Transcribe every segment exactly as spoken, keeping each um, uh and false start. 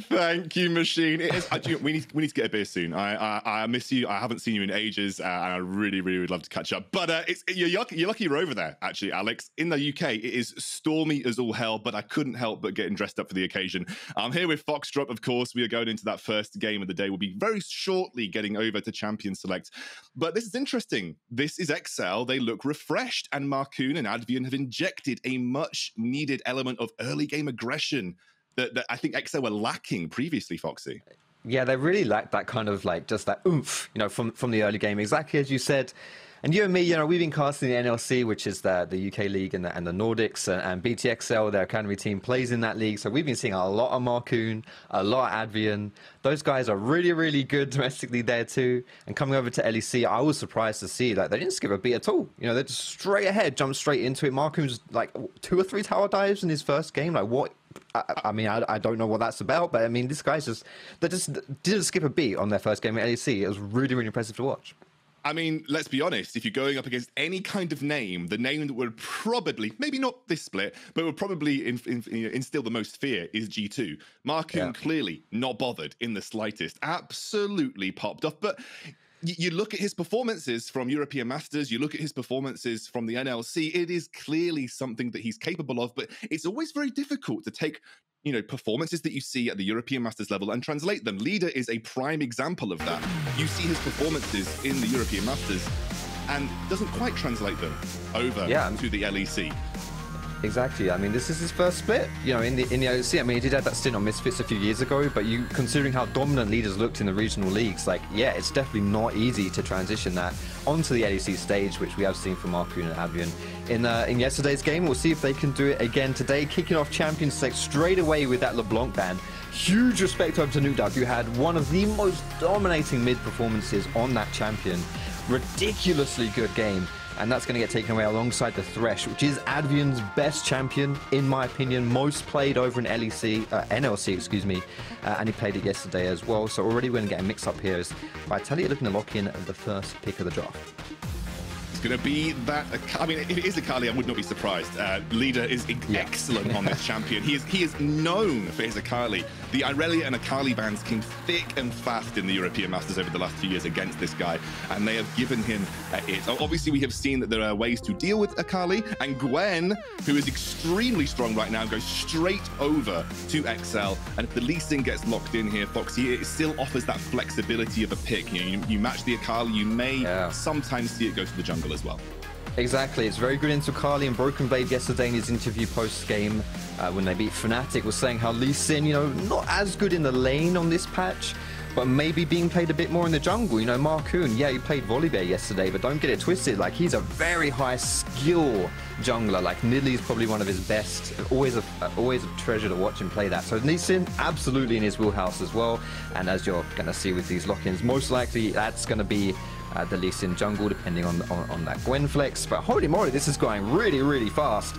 Thank you, Machine. It is, I, you, we need we need to get a beer soon. I I, I miss you. I haven't seen you in ages, uh, and I really really would love to catch up. But uh, it's you're, you're lucky you're over there, actually, Alex. In the U K, it is stormy as all hell, but I couldn't help but getting dressed up for the occasion. I'm here with Foxdrop, of course. We are going into that first game of the day. We'll be very shortly getting over to Champion Select, but this is interesting. This is Excel. They look refreshed, and Markoon and Advienne have injected a much needed element of early game aggression That, that I think X O were lacking previously, Foxy. Yeah, they really lacked that kind of like just that oomph, you know, from from the early game, exactly as you said. And you and me, you know, we've been casting the N L C, which is the, the U K league and the, and the Nordics, and, and B T X L, their academy team, plays in that league. So we've been seeing a lot of Markoon, a lot of Advienne. Those guys are really, really good domestically there too. And coming over to L E C, I was surprised to see that like, they didn't skip a beat at all. You know, they're just straight ahead, jumped straight into it. Markoon's like two or three tower dives in his first game. Like what? I, I mean, I, I don't know what that's about, but I mean, this guy's just, they just didn't skip a beat on their first game at L E C. It was really, really impressive to watch. I mean, let's be honest, if you're going up against any kind of name, the name that would probably, maybe not this split, but would probably in, in, instill the most fear is G two. Markoon yeah. clearly not bothered in the slightest, absolutely popped off. But you look at his performances from European Masters, you look at his performances from the N L C, it is clearly something that he's capable of, but it's always very difficult to take, you know, performances that you see at the European Masters level and translate them. LIDER is a prime example of that. You see his performances in the European Masters and doesn't quite translate them over yeah. to the L E C. Exactly. I mean, this is his first split, you know, in the in the L E C. I mean, he did have that stint on Misfits a few years ago, but you considering how dominant LIDER's looked in the regional leagues, like, yeah, it's definitely not easy to transition that onto the L E C stage, which we have seen from Markoon and Advienne in uh, in yesterday's game. We'll see if they can do it again today, kicking off Champion Select straight away with that LeBlanc ban. Huge respect over to Nukeduck, who had one of the most dominating mid performances on that champion. Ridiculously good game. And that's going to get taken away alongside the Thresh, which is Advienne's best champion, in my opinion. Most played over in L E C, uh, N L C, excuse me, uh, and he played it yesterday as well. So already we're going to get a mix-up here. As Vitality looking to lock in the first pick of the draft. Going to be that. I mean, if it is Akali, I would not be surprised. Uh, LIDER is yeah. excellent on this champion. He is he is known for his Akali. The Irelia and Akali bans came thick and fast in the European Masters over the last few years against this guy, and they have given him uh, it. Obviously, we have seen that there are ways to deal with Akali, and Gwen, who is extremely strong right now, goes straight over to X L, and if the Lee Sin gets locked in here, Foxy, it still offers that flexibility of a pick. You know, you, you match the Akali, you may yeah. sometimes see it go to the jungle as well. Exactly, it's very good into Akali, and Broken Blade yesterday in his interview post-game uh, when they beat Fnatic was saying how Lee Sin, you know, not as good in the lane on this patch, but maybe being played a bit more in the jungle. You know, Markoon, yeah, he played Volibear yesterday, but don't get it twisted, like, he's a very high skill jungler. Like, Nidlee's probably one of his best, always a, always a treasure to watch him play that. So Lee Sin, absolutely in his wheelhouse as well, and as you're going to see with these lock-ins, most likely that's going to be Uh, the Lee Sin jungle, depending on, on, on that Gwen flex. But holy moly, this is going really, really fast.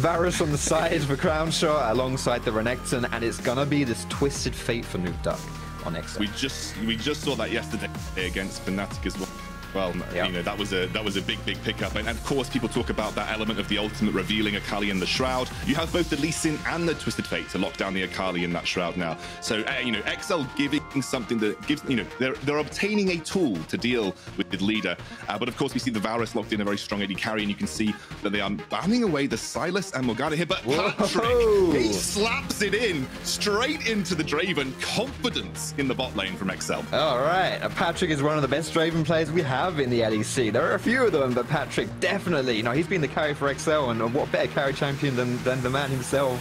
Varus on the side for Crownshot alongside the Renekton, and it's going to be this Twisted Fate for Nukeduck on Excel. We just, we just saw that yesterday against Fnatic as well. Well, yep. you know, that was a that was a big, big pickup. And, and of course, people talk about that element of the ultimate revealing Akali in the Shroud. You have both the Lee Sin and the Twisted Fate to lock down the Akali in that Shroud now. So, uh, you know, X L giving something that gives, you know, they're, they're obtaining a tool to deal with the LIDER. Uh, but of course, we see the Varus locked in a very strong A D carry, and you can see that they are banning away the Silas and Morgana here. But Whoa. Patrick, he slaps it in straight into the Draven. Confidence in the bot lane from X L. All right. Patrick is one of the best Draven players we have. In the L E C. There are a few of them, but Patrick definitely, you know, he's been the carry for X L, and what better carry champion than, than the man himself.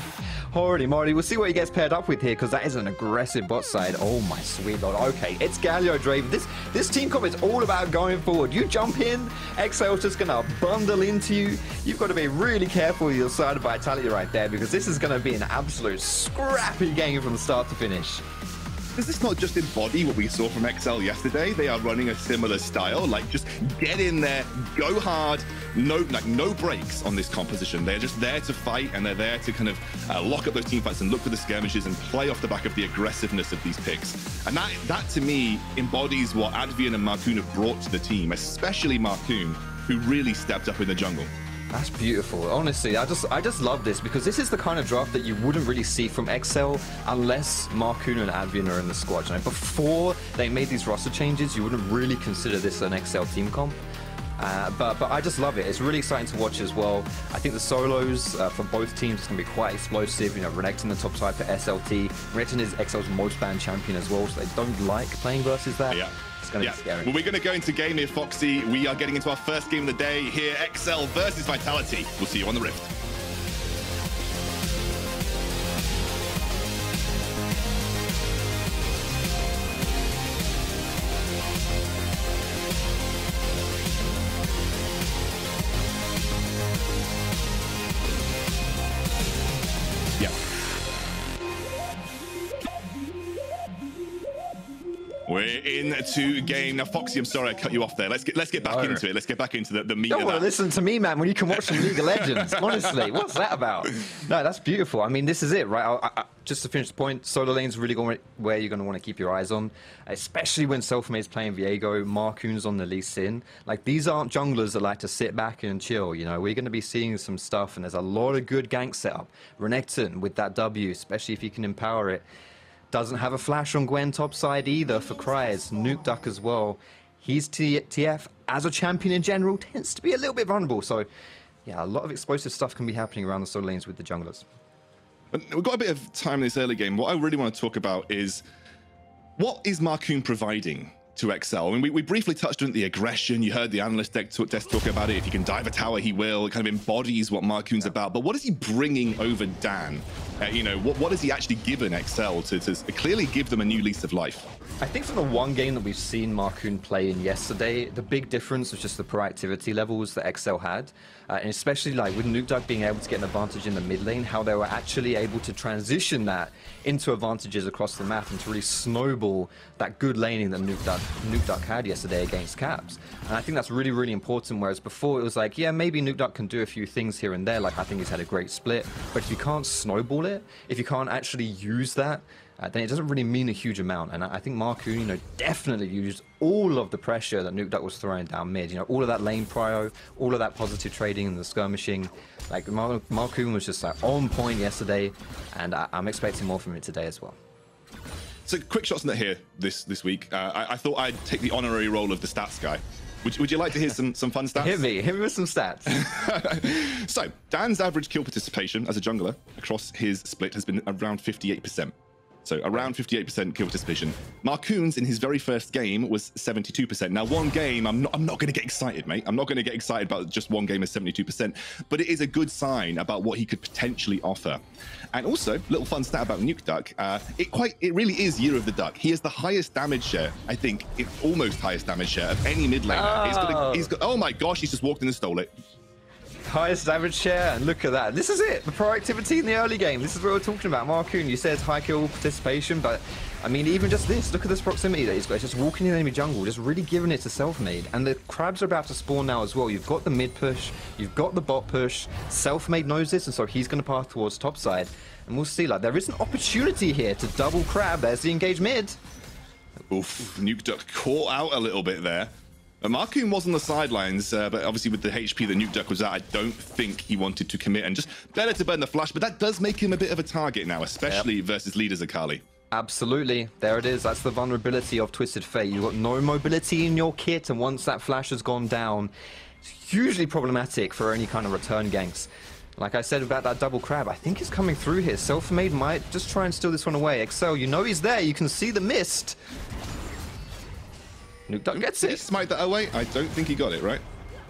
Holy moly, we'll see what he gets paired up with here, because that is an aggressive bot side. Oh my sweet lord. Okay, it's Galio, Draven. This this team comp is all about going forward. You jump in, X L's just going to bundle into you. You've got to be really careful with your side of Vitality right there, because this is going to be an absolute scrappy game from start to finish. Does this not just embody what we saw from X L yesterday? They are running a similar style, like just get in there, go hard, no like no breaks on this composition. They're just there to fight, and they're there to kind of uh, lock up those team fights and look for the skirmishes and play off the back of the aggressiveness of these picks. And that, that to me, embodies what Advienne and Markoon have brought to the team, especially Markoon, who really stepped up in the jungle. That's beautiful. Honestly, I just I just love this because this is the kind of draft that you wouldn't really see from Excel unless Markoon and Advienne are in the squad. You know, before they made these roster changes, you wouldn't really consider this an Excel team comp. Uh, but but I just love it. It's really exciting to watch as well. I think the solos uh, for both teams is going to be quite explosive. You know, Renekton the top side for S L T. Renekton is Excel's most banned champion as well, so they don't like playing versus that. Yeah. It's going to yeah. be scary. Well, we're going to go into game here, Foxy. We are getting into our first game of the day here. X L versus Vitality. We'll see you on the Rift. We're in to game now, Foxy. I'm sorry I cut you off there. Let's get let's get back no. into it. Let's get back into the, the meat Don't of that. Don't listen to me, man. When you can watch some League of Legends, honestly, what's that about? No, that's beautiful. I mean, this is it, right? I, I, just to finish the point, solo lane's really going where you're going to want to keep your eyes on, especially when Selfmade's playing Viego, Markoon's on the Lee Sin. Like, these aren't junglers that like to sit back and chill. You know, we're going to be seeing some stuff, and there's a lot of good gank setup. Renekton with that W, especially if you can empower it. Doesn't have a flash on Gwen topside either for Kryze. Nukeduck as well. He's T F, as a champion in general, tends to be a little bit vulnerable. So, yeah, a lot of explosive stuff can be happening around the solo lanes with the junglers. We've got a bit of time in this early game. What I really want to talk about is, what is Markoon providing to X L? I mean, we, we briefly touched on the aggression. You heard the analyst desk talk about it. If he can dive a tower, he will. It kind of embodies what Markoon's yeah. about. But what is he bringing over Dan? Uh, you know, what, what has he actually given X L to, to clearly give them a new lease of life? I think for the one game that we've seen Markoon play in yesterday, the big difference was just the proactivity levels that X L had. Uh, and especially like with Nukeduck being able to get an advantage in the mid lane, how they were actually able to transition that into advantages across the map and to really snowball that good laning that Nukeduck Nukeduck had yesterday against Caps. And I think that's really, really important, whereas before it was like, yeah, maybe Nukeduck can do a few things here and there, like I think he's had a great split, but if you can't snowball it, if you can't actually use that, Uh, then it doesn't really mean a huge amount. And I, I think Markoon, you know, definitely used all of the pressure that Nukeduck was throwing down mid. You know, all of that lane prio, all of that positive trading and the skirmishing. Like, Mar Markoon was just like on point yesterday, and I I'm expecting more from it today as well. So, quick shots net here this this week. Uh, I, I thought I'd take the honorary role of the stats guy. Would you, would you like to hear some, some fun stats? Hit me, hit me with some stats. So, Dan's average kill participation as a jungler across his split has been around fifty-eight percent. So around fifty-eight percent kill participation. Markoon's in his very first game was seventy-two percent. Now one game, I'm not, I'm not going to get excited, mate. I'm not going to get excited about just one game as seventy-two percent, but it is a good sign about what he could potentially offer. And also, little fun stat about Nukeduck. Uh, it quite, it really is Year of the Duck. He has the highest damage share, I think, it, almost highest damage share of any mid laner. Oh. He's got a, he's got, oh my gosh, he's just walked in and stole it. Highest average share, and look at that. This is it, the proactivity in the early game. This is what we're talking about. Markoon, you said high kill participation, but I mean, even just this, look at this proximity that he's got. It's just walking in the enemy jungle, just really giving it to Selfmade. And the crabs are about to spawn now as well. You've got the mid push, you've got the bot push. Selfmade knows this, and so he's going to path towards topside. And we'll see, like, there is an opportunity here to double crab. There's the engage mid. Oof, Nukeduck caught out a little bit there. Markoon was on the sidelines, uh, but obviously with the H P that Nukeduck was at, I don't think he wanted to commit, and just better to burn the flash, but that does make him a bit of a target now, especially yep. versus leaders Akali. Absolutely. There it is. That's the vulnerability of Twisted Fate. You've got no mobility in your kit, and once that flash has gone down, it's hugely problematic for any kind of return ganks. Like I said about that double crab, I think it's coming through here. Selfmade might just try and steal this one away. Excel, you know he's there. You can see the mist. Nukeduck gets it. Did he smite that away? I don't think he got it, right?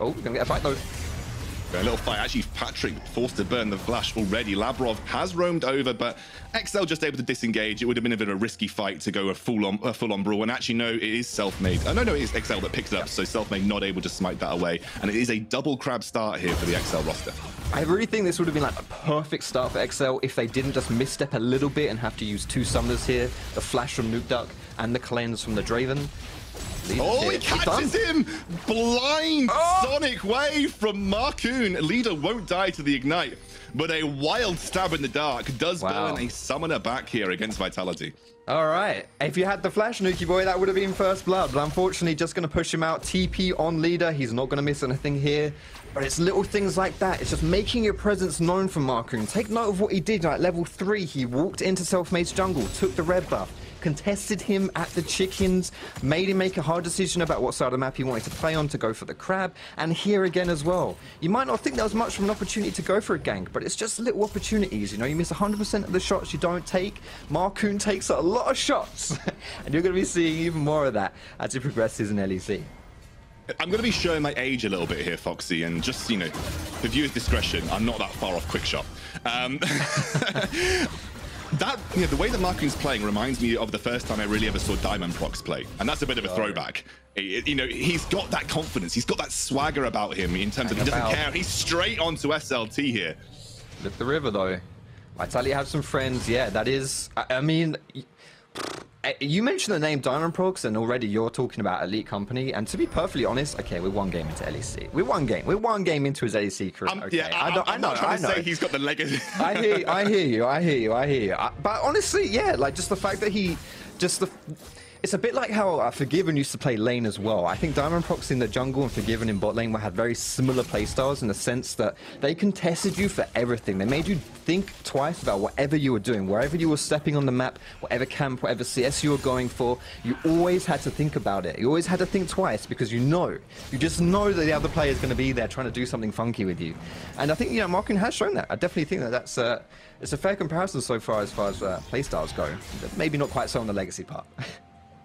Oh, we're going to get a fight, though. A little fight. Actually, Patrick forced to burn the flash already. Labrov has roamed over, but X L just able to disengage. It would have been a bit of a risky fight to go a full-on a full-on brawl. And actually, no, it is Selfmade. Oh, no, no, it is X L that picks it up, so Selfmade not able to smite that away. And it is a double crab start here for the X L roster. I really think this would have been like a perfect start for X L if they didn't just misstep a little bit and have to use two summoners here. The flash from Nukeduck and the cleanse from the Draven. Oh, he catches him! Blind oh. Sonic wave from Markoon. Leader won't die to the ignite. but a wild stab in the dark does wow. burn a summoner back here against Vitality. All right, if you had the flash, Nuki boy, that would have been first blood, but unfortunately just going to push him out. T P on leader, he's not going to miss anything here, but it's little things like that. It's just making your presence known for Markoon. Take note of what he did at level three. He walked into Selfmade's jungle, took the red buff, contested him at the chickens, made him make a hard decision about what side of the map he wanted to play on to go for the crab, and here again as well. You might not think that was much of an opportunity to go for a gank, but it's just little opportunities, you know. You miss one hundred percent of the shots you don't take. Markoon takes a lot of shots, and you're going to be seeing even more of that as he progresses in L E C. I'm going to be showing my age a little bit here, Foxy, and just, you know, the viewer's discretion, I'm not that far off quick shot. Um, That, you know, the way that Markoon's playing reminds me of the first time I really ever saw Diamond Prox play. And that's a bit of a throwback. It, you know, he's got that confidence. He's got that swagger about him in terms of he doesn't care. He's straight onto S L T here. Lift the river, though. Vitality have some friends. Yeah, that is... I, I mean... You mentioned the name Diamond Prox, and already you're talking about elite company. And to be perfectly honest, okay, we're one game into L E C. We're one game. We're one game into his L E C career. Um, okay. Yeah, I, I, don't, I'm I know. Not trying I know. To say he's got the legacy. I hear, I hear you. I hear you. I hear you. I, but honestly, yeah, like just the fact that he, just the. It's a bit like how uh, Forgiven used to play lane as well. I think Diamond Prox in the jungle and Forgiven in bot lane had very similar playstyles in the sense that they contested you for everything. They made you think twice about whatever you were doing, wherever you were stepping on the map, whatever camp, whatever C S you were going for. You always had to think about it. You always had to think twice because you know. You just know that the other player is going to be there trying to do something funky with you. And I think, you know, Markoon has shown that. I definitely think that that's uh, it's a fair comparison so far as far as uh, playstyles go. Maybe not quite so on the legacy part.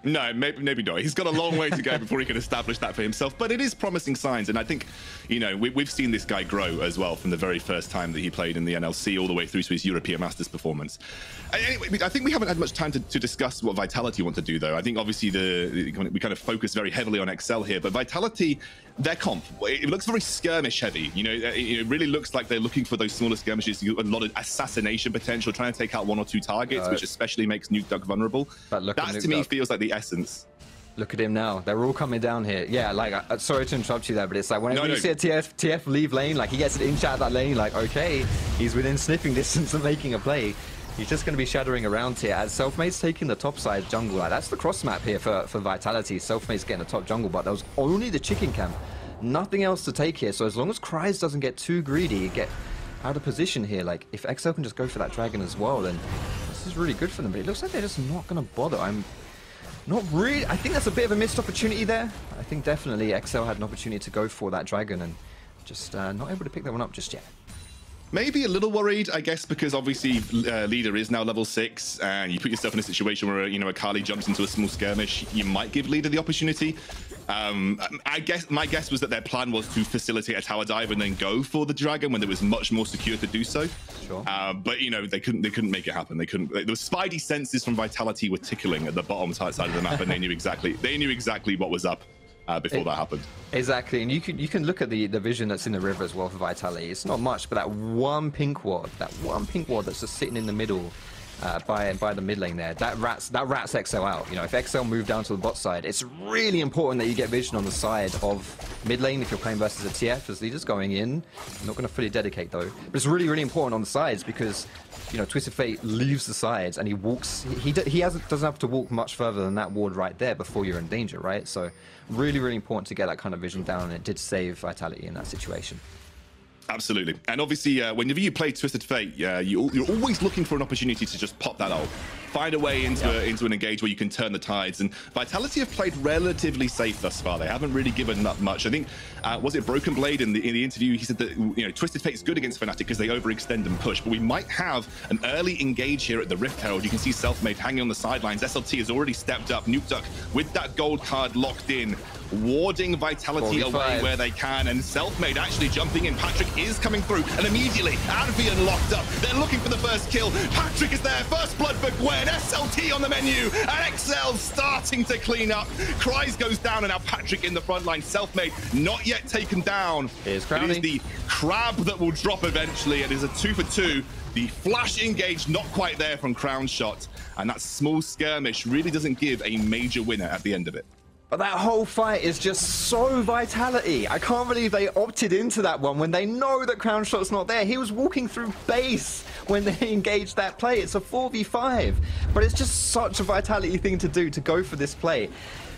No, maybe, maybe not. He's got a long way to go before he can establish that for himself, but it is promising signs. And I think, you know, we, we've seen this guy grow as well from the very first time that he played in the N L C all the way through to his European Masters performance. Anyway, I think we haven't had much time to, to discuss what Vitality want to do, though. I think obviously the, the we kind of focus very heavily on Excel here, but Vitality, their comp, it looks very skirmish heavy. You know, it, it really looks like they're looking for those smaller skirmishes, a lot of assassination potential, trying to take out one or two targets, no. which especially makes Nukeduck vulnerable. But look, that to me feels like the essence. Look at him now. They're all coming down here. Yeah, like, uh, sorry to interrupt you there, but it's like whenever no, no. you see a T F, T F leave lane, like he gets an inch out of that lane, like, okay, he's within sniffing distance of making a play. He's just going to be shadowing around here as Selfmade's taking the top side jungle. Like, that's the cross map here for, for Vitality. Selfmade's getting the top jungle, but that was only the chicken camp. Nothing else to take here. So as long as Kryze doesn't get too greedy, get out of position here. Like, if X L can just go for that dragon as well, then this is really good for them. But it looks like they're just not going to bother. I'm... Not really. I think that's a bit of a missed opportunity there. I think definitely X L had an opportunity to go for that dragon and just uh, not able to pick that one up just yet. Maybe a little worried, I guess, because obviously uh, leader is now level six, and you put yourself in a situation where, you know, Akali jumps into a small skirmish. You might give leader the opportunity. Um, I guess my guess was that their plan was to facilitate a tower dive and then go for the dragon when it was much more secure to do so. Sure. Uh, but you know, they couldn't. They couldn't make it happen. They couldn't. Like, the Spidey senses from Vitality were tickling at the bottom side of the map, and they knew exactly. They knew exactly what was up. Uh, before it, that happened. Exactly, and you can you can look at the the vision that's in the river as well for Vitality. It's not much, but that one pink ward, that one pink ward that's just sitting in the middle uh, by by the mid lane there. That rats that rats X L out. You know, if X L move down to the bot side, it's really important that you get vision on the side of mid lane if you're playing versus a T F as leaders going in. I'm not going to fully dedicate though, but it's really really important on the sides because, you know, Twisted Fate leaves the sides and he walks. He he, he hasn't doesn't have to walk much further than that ward right there before you're in danger, right? So really, really important to get that kind of vision down, and it did save Vitality in that situation. Absolutely, and obviously, uh, whenever you play Twisted Fate, uh, you, you're always looking for an opportunity to just pop that ult, find a way into yeah. a, into an engage where you can turn the tides. And Vitality have played relatively safe thus far. They haven't really given up much. I think uh, was it Broken Blade in the in the interview? He said that, you know, Twisted Fate's good against Fnatic because they overextend and push, but we might have an early engage here at the Rift Herald. You can see Selfmade hanging on the sidelines. S L T has already stepped up. Nukeduck with that gold card locked in, warding Vitality forty-five away where they can, and Selfmade actually jumping in. Patrick is coming through, and immediately Advienne locked up. They're looking for the first kill. Patrick is there, first blood for Gwen. S L T on the menu, and X L starting to clean up. Kryze goes down, and now Patrick in the front line. Selfmade not yet taken down. Here's Crowley. It is the crab that will drop eventually. It is a two for two. The flash engage not quite there from Crownshot, and that small skirmish really doesn't give a major winner at the end of it. But that whole fight is just so Vitality. I can't believe they opted into that one when they know that Crownshot's not there. He was walking through base when they engaged that play. It's a four v five. But it's just such a Vitality thing to do, to go for this play.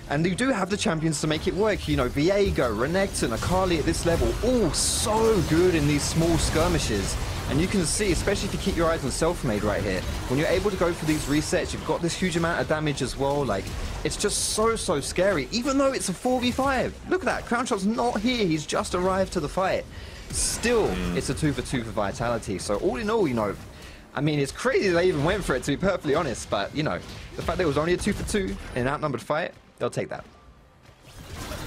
And you do have the champions to make it work. You know, Viego, Renekton, Akali at this level, all so good in these small skirmishes. And you can see, especially if you keep your eyes on Selfmade right here, when you're able to go for these resets, you've got this huge amount of damage as well. Like, it's just so, so scary, even though it's a four v five. Look at that, Crownshot's not here. He's just arrived to the fight. Still, it's a two for two for Vitality. So all in all, you know, I mean, it's crazy they even went for it, to be perfectly honest. But, you know, the fact that it was only a two for two in an outnumbered fight, they'll take that.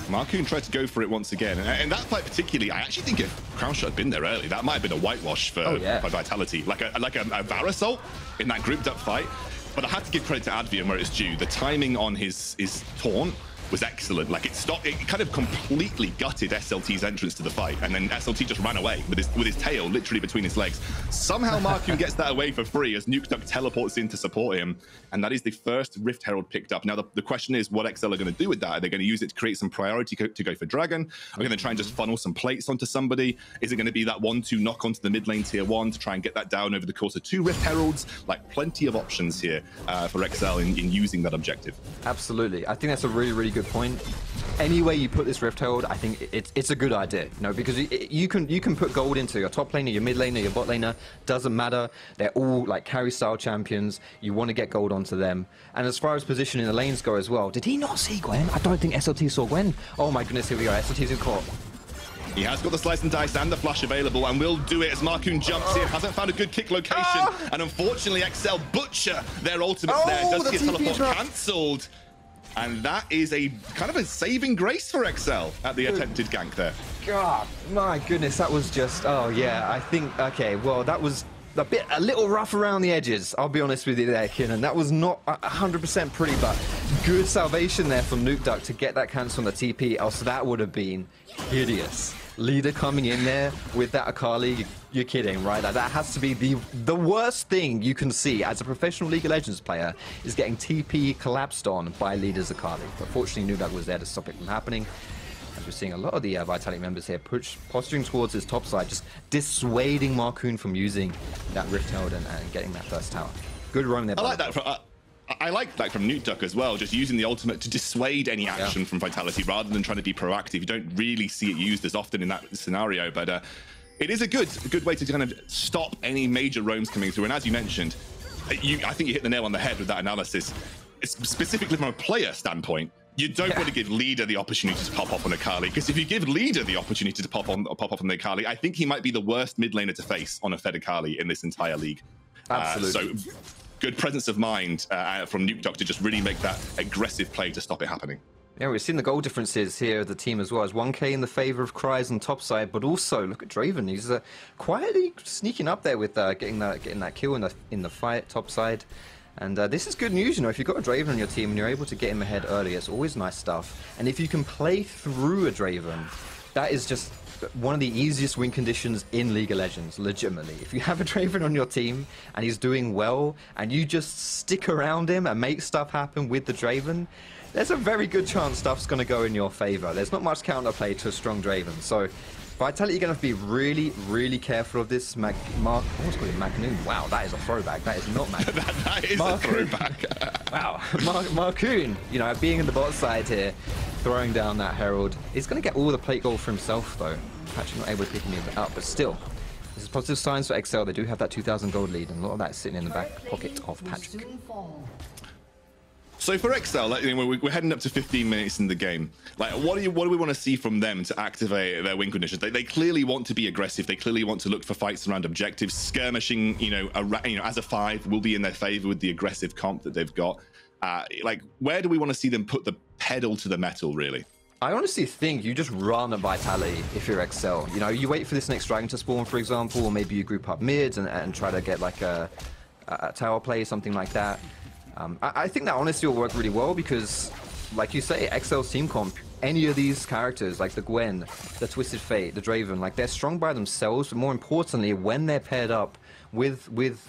Markoon tried to go for it once again. And, and that fight particularly, I actually think if Crownshot had been there early, that might have been a whitewash for, oh, yeah. for Vitality. Like a, like a, a Varus ult in that grouped up fight. But I have to give credit to Advienne where it's due. The timing on his, his taunt was excellent. Like it stopped, it kind of completely gutted S L T's entrance to the fight. And then S L T just ran away with his, with his tail literally between his legs. Somehow Markoon gets that away for free as Nukeduck teleports in to support him. And that is the first Rift Herald picked up. Now the, the question is what X L are going to do with that. Are they going to use it to create some priority co to go for Dragon? Are they going to try and just funnel some plates onto somebody? Is it going to be that one, two knock onto the mid lane tier one to try and get that down over the course of two Rift Heralds? Like plenty of options here uh, for X L in, in using that objective. Absolutely. I think that's a really, really good Good point. Any way you put this Rift Herald, I think it's it's a good idea, you know, because you, you can you can put gold into your top laner, your mid laner, your bot laner. Doesn't matter. They're all like carry style champions. You want to get gold onto them. And as far as positioning the lanes go as well, did he not see Gwen? I don't think S L T saw Gwen. Oh my goodness, here we go. S L T's in court. He has got the slice and dice and the flash available and will do it as Markoon jumps in, hasn't found a good kick location, ah! and unfortunately X L butcher their ultimate oh, there. Does get teleport cancelled. And that is a kind of a saving grace for X L at the attempted gank there. God, my goodness, that was just, oh yeah, I think, okay, well, that was a bit, a little rough around the edges, I'll be honest with you there, Kinnan. That was not one hundred percent pretty, but good salvation there from Nukeduck to get that cancel on the T P, else that would have been hideous. Leader coming in there with that Akali, you're kidding, right? Like, that has to be the the worst thing you can see as a professional League of Legends player is getting T P collapsed on by Leader's Akali. But fortunately, Nukeduck was there to stop it from happening. As we're seeing a lot of the uh, Vitality members here push, posturing towards his top side, just dissuading Markoon from using that Rift Herald and, and getting that first tower. Good roam there. I like that. For, uh I like that from Nukeduck as well, just using the ultimate to dissuade any action yeah. from Vitality rather than trying to be proactive. You don't really see it used as often in that scenario, but uh, it is a good a good way to kind of stop any major roams coming through. And as you mentioned, you, I think you hit the nail on the head with that analysis. It's specifically from a player standpoint, you don't yeah. want to give Leader the opportunity to pop off on Akali, because if you give Leader the opportunity to pop on pop off on the Akali, I think he might be the worst mid laner to face on a Fed Akali in this entire league. Absolutely. Uh, so, good presence of mind uh, from Nukeduck to just really make that aggressive play to stop it happening. Yeah, we've seen the goal differences here of the team as well. It's one K in the favor of Kryze on top side, but also look at Draven. He's uh, quietly sneaking up there with uh, getting that getting that kill in the in the fight top side. And uh, this is good news, you know, if you've got a Draven on your team and you're able to get him ahead early, it's always nice stuff. And if you can play through a Draven, that is just one of the easiest win conditions in League of Legends, legitimately. If you have a Draven on your team and he's doing well and you just stick around him and make stuff happen with the Draven, there's a very good chance stuff's going to go in your favor. There's not much counterplay to a strong Draven. So Vitality are going to have to be really, really careful of this. Mac Mark, I was calling Markoon. Wow, that is a throwback. That is not Markoon. that, that is Markoon. a throwback. Wow. Mark Markoon, you know, being in the bot side here, throwing down that Herald. He's going to get all the plate gold for himself, though. Actually not able to pick any of it up, but still, this is positive signs for X L. They do have that two thousand gold lead, and a lot of that is sitting in the back pocket of Patrick. So for X L, we're heading up to fifteen minutes in the game. Like, what do you, what do we want to see from them to activate their win conditions? They, they clearly want to be aggressive. They clearly want to look for fights around objectives. Skirmishing, you know, a, you know, as a five will be in their favor with the aggressive comp that they've got. Uh, like, where do we want to see them put the pedal to the metal, really? I honestly think you just run a Vitality if you're X L. You know, you wait for this next Dragon to spawn, for example, or maybe you group up mids and, and try to get like a, a tower play, something like that. Um, I, I think that honestly will work really well because, like you say, X L's team comp, any of these characters, like the Gwen, the Twisted Fate, the Draven, like they're strong by themselves, but more importantly, when they're paired up with with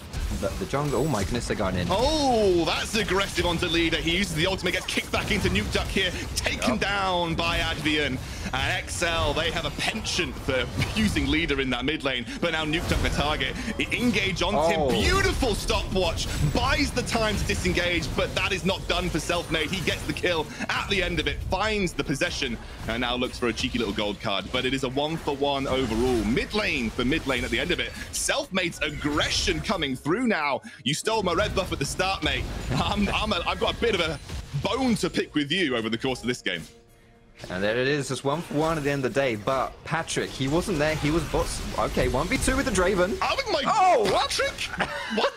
the, the jungle. Oh my goodness, they got in. Oh, that's aggressive onto Leader. He uses the ultimate, gets kicked back into Nukeduck here, taken yep. down by Advienne. And X L, they have a penchant for using Leader in that mid lane, but now Nukeduck the target. Engage onto oh. him. Beautiful stopwatch. Buys the time to disengage, but that is not done for Selfmade. He gets the kill at the end of it, finds the possession, and now looks for a cheeky little gold card. But it is a one-for-one overall. Mid lane for mid lane at the end of it. Selfmade's aggression coming through now. You stole my red buff at the start, mate. I'm, I'm a, I've got a bit of a bone to pick with you over the course of this game. And there it is, just one for one at the end of the day. But Patrick, he wasn't there, he was bots. Okay, one v two with the Draven. Oh my... Oh, Patrick! What?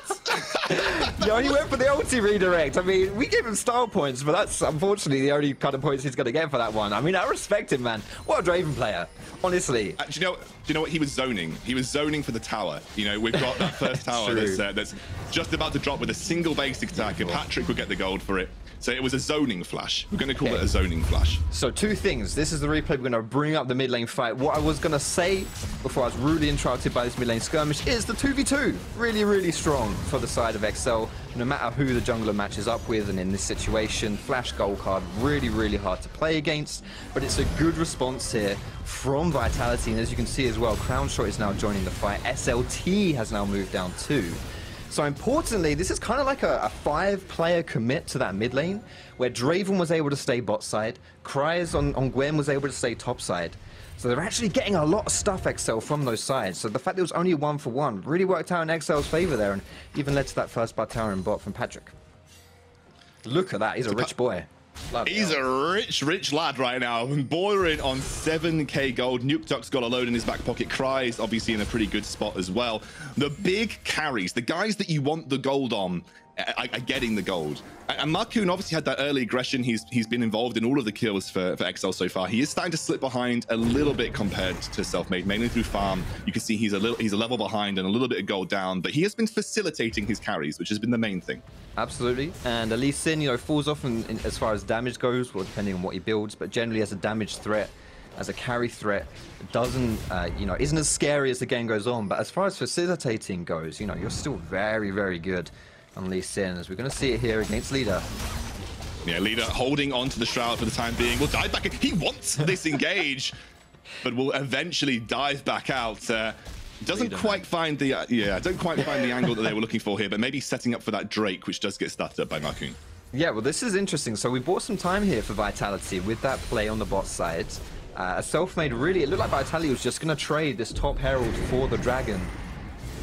Yo, he went for the ulti redirect. I mean, we gave him star points, but that's unfortunately the only kind of points he's going to get for that one. I mean, I respect him, man. What a Draven player, honestly. Uh, do, you know, do you know what? He was zoning. He was zoning for the tower. You know, we've got that first tower that's, uh, that's just about to drop with a single basic attack, and Patrick will get the gold for it. So it was a zoning flash. We're going to call okay. it a zoning flash. So two things. This is the replay. We're going to bring up the mid lane fight. What I was going to say before I was rudely interrupted by this mid lane skirmish is the two v two. Really, really strong for the side of X L. No matter who the jungler matches up with, and in this situation, flash gold card, really, really hard to play against. But it's a good response here from Vitality. And as you can see as well, Crownshot is now joining the fight. S L T has now moved down too. So importantly, this is kind of like a, a five-player commit to that mid lane, where Draven was able to stay bot side, Kryze on, on Gwen was able to stay top side. So they're actually getting a lot of stuff, X L, from those sides. So the fact that it was only one for one really worked out in X L's favor there, and even led to that first Barbarian bot from Patrick. Look at that, he's a rich boy. Love He's that. a rich, rich lad right now. Bordering on seven K gold. Nukeduck's got a load in his back pocket. Kryze obviously in a pretty good spot as well. The big carries, the guys that you want the gold on, are getting the gold. And Markoon obviously had that early aggression. He's he's been involved in all of the kills for, for X L so far. He is starting to slip behind a little bit compared to Selfmade, mainly through farm. You can see he's a little he's a level behind and a little bit of gold down, but he has been facilitating his carries, which has been the main thing. Absolutely. And Lee Sin, you know, falls off in, in, as far as damage goes, well, depending on what he builds, but generally as a damage threat, as a carry threat, doesn't uh, you know, isn't as scary as the game goes on. But as far as facilitating goes, you know, you're still very, very good on Lee Sin, as we're going to see it here against Leader. Yeah, Leader holding on to the Shroud for the time being. We'll dive back in. He wants to disengage, but will eventually dive back out. Uh, doesn't Leader, quite man. find the uh, yeah, don't quite find the angle that they were looking for here, but maybe setting up for that Drake, which does get started up by Markoon. Yeah, well, this is interesting. So we bought some time here for Vitality with that play on the bot side. Uh, Selfmade really, it looked like Vitality was just going to trade this top Herald for the Dragon,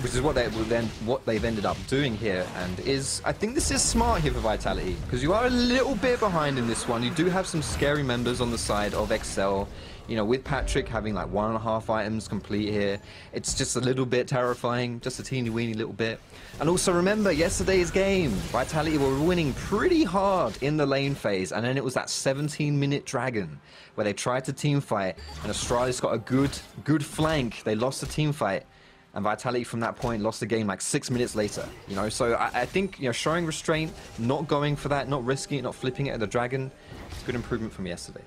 which is what they then what they've ended up doing here, and is I think this is smart here for Vitality, because you are a little bit behind in this one. You do have some scary members on the side of X L, you know, with Patrick having like one and a half items complete here. It's just a little bit terrifying, just a teeny weeny little bit. And also remember yesterday's game, Vitality were winning pretty hard in the lane phase, and then it was that seventeen minute Dragon where they tried to team fight, and Astralis got a good good flank. They lost the team fight. And Vitality from that point lost the game like six minutes later, you know. So I, I think, you know, showing restraint, not going for that, not risking it, not flipping it at the Dragon, it's a good improvement from yesterday.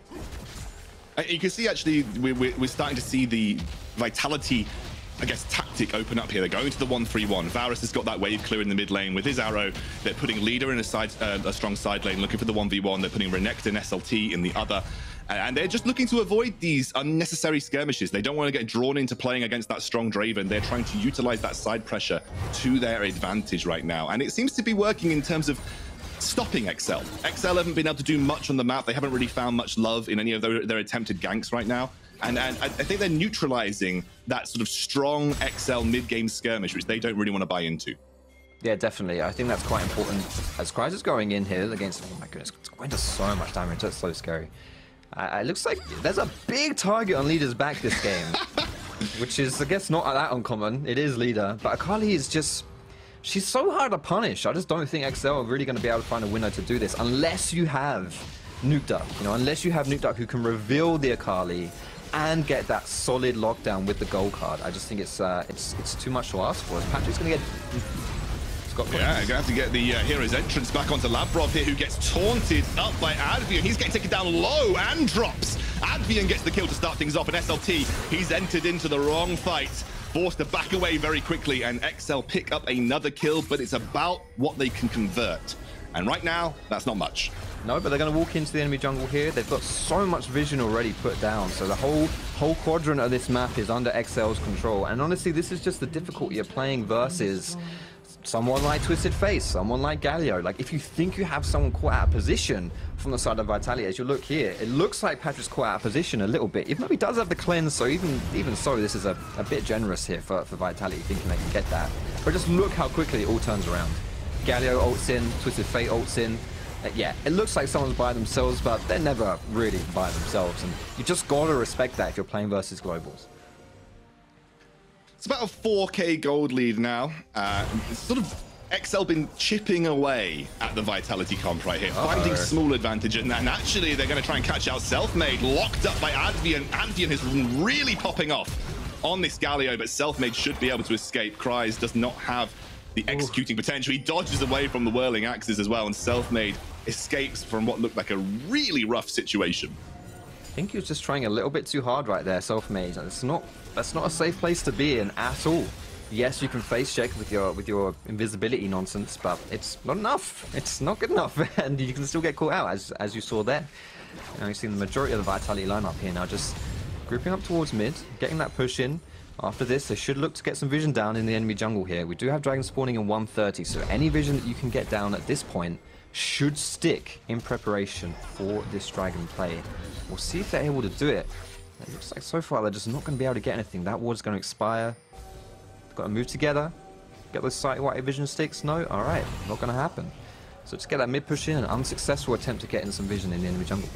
You can see actually we're, we're starting to see the Vitality, I guess, tactic open up here. They're going to the one three one. Varus has got that wave clear in the mid lane with his arrow. They're putting Leader in a, side, uh, a strong side lane, looking for the one v one. They're putting Renekton, S L T in the other. And they're just looking to avoid these unnecessary skirmishes. They don't want to get drawn into playing against that strong Draven. They're trying to utilize that side pressure to their advantage right now. And it seems to be working in terms of stopping X L. X L haven't been able to do much on the map. They haven't really found much love in any of their, their attempted ganks right now. And, and I think they're neutralizing that sort of strong X L mid-game skirmish, which they don't really want to buy into. Yeah, definitely. I think that's quite important. As Kryze is going in here against... Oh my goodness, Gwen does so much damage. That's so scary. Uh, it looks like there's a big target on Leader's back this game, which is, I guess, not that uncommon. It is Leader, but Akali is just... She's so hard to punish. I just don't think X L are really going to be able to find a winner to do this, unless you have Nukeduck. You know, unless you have Nukeduck who can reveal the Akali and get that solid lockdown with the gold card. I just think it's uh, it's it's too much to ask for. Patrick's going to get... Got yeah, going to have to get the uh, hero's entrance back onto Labrov here, who gets taunted up by Advienne. He's getting taken down low and drops. Advienne gets the kill to start things off, and S L T, he's entered into the wrong fight. forced to back away very quickly, and X L pick up another kill, but it's about what they can convert. And right now, that's not much. No, but they're going to walk into the enemy jungle here. They've got so much vision already put down. So the whole whole quadrant of this map is under X L's control. And honestly, this is just the difficulty of playing versus someone like Twisted Fate, someone like Galio. Like, if you think you have someone caught out of position from the side of Vitality, as you look here, it looks like Patrick's caught out of position a little bit. Even though he does have the cleanse, so even even so, this is a, a bit generous here for, for Vitality, thinking they can get that. But just look how quickly it all turns around. Galio ults in, Twisted Fate ults in. Uh, yeah, it looks like someone's by themselves, but they're never really by themselves. And you just got to respect that if you're playing versus globals. It's about a four K gold lead now. Uh, it's sort of X L been chipping away at the Vitality comp right here, uh-oh. finding small advantage. And then actually, they're going to try and catch out Selfmade, locked up by Advienne. Advienne is really popping off on this Galio, but Selfmade should be able to escape. Kryze does not have the executing Ooh. potential. He dodges away from the whirling axes as well, and Selfmade escapes from what looked like a really rough situation. I think he was just trying a little bit too hard right there, Selfmade. It's not, that's not a safe place to be in at all. Yes, you can face check with your with your invisibility nonsense, but it's not enough. It's not good enough, and you can still get caught out, as as you saw there. You know, you've seen the majority of the Vitality lineup here now, just grouping up towards mid, getting that push in. After this, they should look to get some vision down in the enemy jungle here. We do have Dragon spawning in one thirty, so any vision that you can get down at this point should stick in preparation for this Dragon play. We'll see if they're able to do it. It looks like so far they're just not going to be able to get anything. That ward's going to expire. They've got to move together. Get those sight-wide vision sticks. No? Alright, not going to happen. So just get that mid push in, an unsuccessful attempt to get in some vision in the enemy jungle.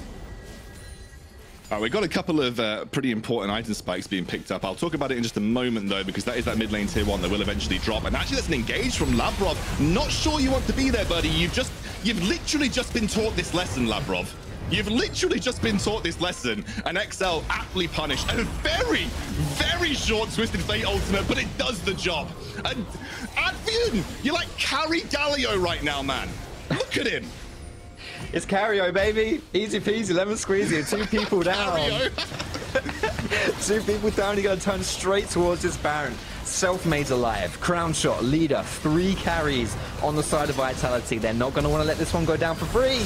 Right, we've got a couple of uh, pretty important item spikes being picked up. I'll talk about it in just a moment, though, because that is that mid lane tier one that will eventually drop. And actually, that's an engage from Labrov. Not sure you want to be there, buddy. You've just, you've literally just been taught this lesson, Labrov. You've literally just been taught this lesson. And X L aptly punished. And a very, very short Twisted Fate ultimate, but it does the job. And Advienne, you're like carry Galio right now, man. Look at him. It's Cario, baby. Easy peasy, lemon squeezy. Two people down. Two people down. You're going to turn straight towards this Baron. Selfmade's alive. Crownshot, leader. Three carries on the side of Vitality. They're not going to want to let this one go down for free.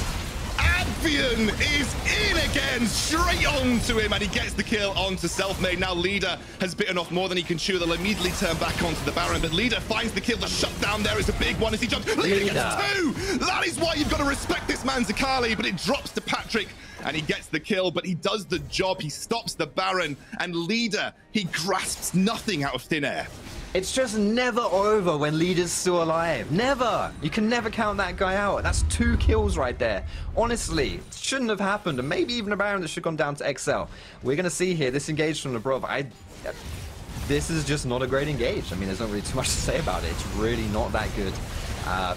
Advienne is in again, straight on to him, and he gets the kill onto Selfmade. Now Leader has bitten off more than he can chew. They'll immediately turn back onto the Baron, but Leader finds the kill. The shutdown there is a big one as he jumps. Leader gets two! That is why you've got to respect this man's Akali, but it drops to Patrick, and he gets the kill, but he does the job. He stops the Baron, and Leader, he grasps nothing out of thin air. It's just never over when Leader's still alive. Never. You can never count that guy out. That's two kills right there. Honestly, it shouldn't have happened. And maybe even a Baron that should have gone down to X L. We're going to see here this engage from Labrov. I, this is just not a great engage. I mean, there's not really too much to say about it. It's really not that good. Uh,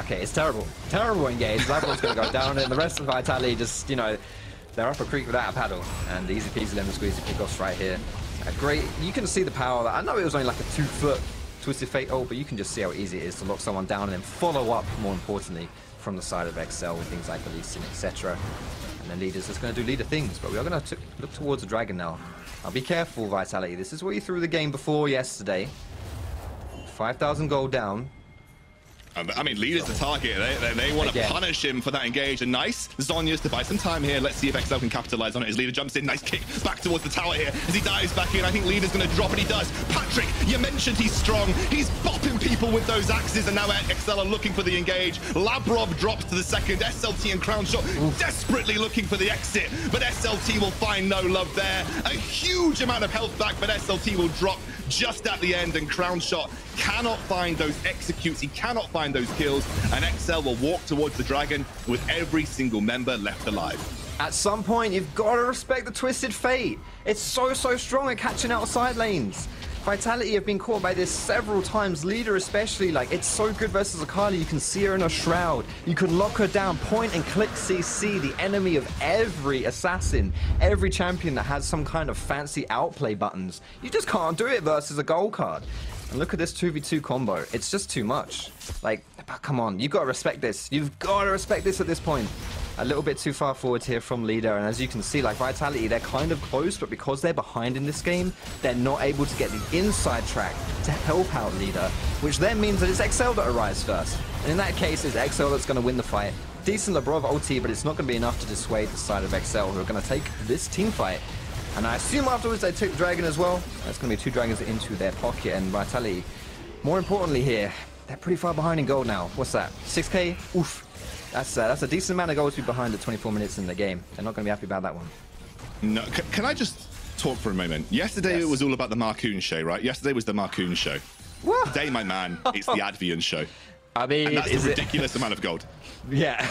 okay, it's terrible. Terrible engage. Labrov's going to go down. And the rest of Vitality just, you know, they're up a creek without a paddle. And easy peasy lemon squeezy pick-offs right here. A great, you can see the power of that. I know it was only like a two foot Twisted Fate ult, but you can just see how easy it is to lock someone down and then follow up, more importantly, from the side of X L with things like the Lee Sin, et cetera. And then Leader's just going to do Leader things, but we are going to look towards the Dragon now. Now be careful, Vitality. This is where you threw the game before yesterday. five thousand gold down. I mean, Leader's the target. They, they, they want to punish him for that engage. And nice Zonya's to buy some time here. Let's see if X L can capitalize on it as Leader jumps in. Nice kick back towards the tower here as he dives back in. I think Leader's going to drop, and he does. Patrick, you mentioned he's strong. He's bopping people with those axes, and now X L are looking for the engage. Labrov drops to the second. S L T and Crownshot desperately looking for the exit, but S L T will find no love there. A huge amount of health back, but S L T will drop just at the end, and Crownshot cannot find those executes. He cannot find those kills, and X L will walk towards the Dragon with every single member left alive. At some point, you've got to respect the Twisted Fate. It's so, so strong at catching outside lanes. Vitality have been caught by this several times, Leader especially. Like, it's so good versus Akali. You can see her in her shroud. You can lock her down, point and click C C, the enemy of every assassin, every champion that has some kind of fancy outplay buttons. You just can't do it versus a gold card. And look at this two v two combo. It's just too much. Like, come on, you've got to respect this. You've got to respect this at this point. a little bit too far forward here from LIDER, and as you can see, like Vitality, they're kind of close, but because they're behind in this game, they're not able to get the inside track to help out LIDER, which then means that it's X L that arrives first, and in that case, it's X L that's going to win the fight. Decent Labrov ulti, but it's not going to be enough to dissuade the side of X L, who are going to take this teamfight. And I assume afterwards they took Dragon as well. That's going to be two Dragons into their pocket, and Vitality, more importantly here, they're pretty far behind in gold now. What's that? six K? Oof. That's, uh, that's a decent amount of gold to be behind at twenty-four minutes in the game. They're not going to be happy about that one. No, can, can I just talk for a moment? Yesterday yes. It was all about the Markoon show, right? Yesterday was the Markoon show. What? Today, my man, it's the Advienne show. I mean, and that's is a ridiculous it... amount of gold. Yeah.